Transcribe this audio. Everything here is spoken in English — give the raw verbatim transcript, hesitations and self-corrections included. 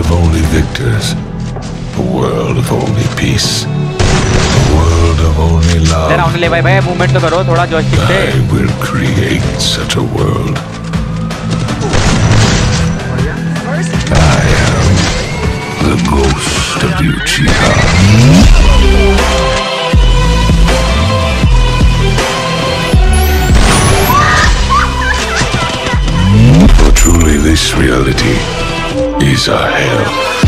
of only victors, a world of only peace, a world of only love. Down le bhai bhai movement to karo thoda joystick se. I will create such a world. I am the ghost of Uchiha. This reality is a hell.